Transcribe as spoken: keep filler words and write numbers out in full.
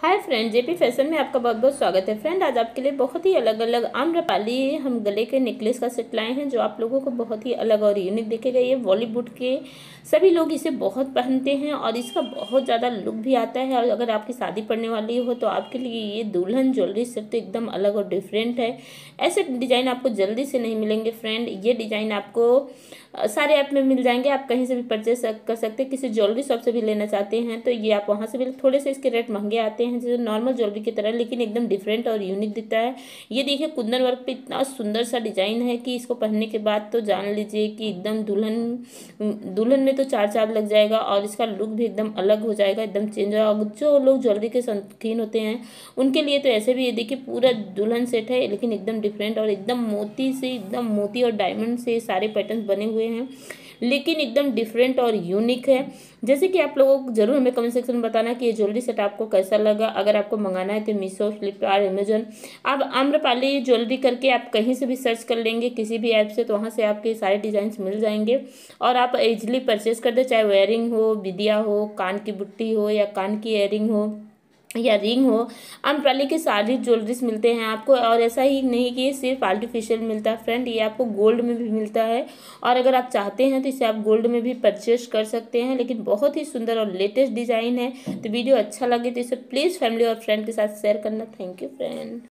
Hi friend, JP fashion में आपका बहुत बहुत स्वागत है। फ्रेंड, आज आपके लिए बहुत ही अलग अलग आम्रपाली हम गले के नेकलेस का सेट लाए हैं जो आप लोगों को बहुत ही अलग और यूनिक दिखेगा। ये बॉलीवुड के सभी लोग इसे बहुत पहनते हैं और इसका बहुत ज़्यादा लुक भी आता है। और अगर आपकी शादी पड़ने वाली हो तो आपके लिए ये दुल्हन ज्वेलरी सेट तो एकदम अलग और डिफरेंट है। ऐसे डिज़ाइन आपको जल्दी से नहीं मिलेंगे। फ्रेंड, ये डिज़ाइन आपको सारे ऐप में मिल जाएंगे, आप कहीं से भी परचेस कर सकते हैं। किसी ज्वेलरी शॉप से भी लेना चाहते हैं तो ये आप वहाँ से भी, थोड़े से इसके रेट महंगे आते हैं जो नॉर्मल ज्वेलरी की तरह, लेकिन एकदम डिफरेंट और यूनिक दिखता है। ये देखिए, कुंदन वर्क पे इतना सुंदर सा डिजाइन है कि इसको पहनने के बाद तो जान लीजिए कि एकदम दुल्हन दुल्हन में तो चार चाँद लग जाएगा और इसका लुक भी एकदम अलग हो जाएगा, एकदम चेंज हो। और जो लोग ज्वेलरी के शौकीन होते हैं उनके लिए तो ऐसे भी, ये देखिए पूरा दुल्हन सेट है लेकिन एकदम डिफरेंट और एकदम मोती से, एकदम मोती और डायमंड से सारे पैटर्न बने हुए हैं, लेकिन एकदम डिफरेंट और यूनिक है। जैसे कि आप लोगों को जरूर हमें कमेंट सेक्शन में बताना कि ये ज्वेलरी सेट आपको कैसा लगा। अगर आपको मंगाना है तो मीशो, फ्लिपकार्ट, अमेजोन, आप आम्रपाली ज्वेलरी करके आप कहीं से भी सर्च कर लेंगे किसी भी ऐप से, तो वहाँ से आपके सारे डिज़ाइंस मिल जाएंगे और आप इजीली परचेस कर दें। चाहे वेयरिंग हो, बिदिया हो, कान की बुट्टी हो या कान की इयरिंग हो या रिंग हो, आम्रपाली के सारी ज्वेलरीज मिलते हैं आपको। और ऐसा ही नहीं कि ये सिर्फ आर्टिफिशियल मिलता है। फ्रेंड, ये आपको गोल्ड में भी मिलता है और अगर आप चाहते हैं तो इसे आप गोल्ड में भी परचेस कर सकते हैं, लेकिन बहुत ही सुंदर और लेटेस्ट डिज़ाइन है। तो वीडियो अच्छा लगे तो इसे प्लीज़ फैमिली और फ्रेंड के साथ शेयर करना। Thank you friend.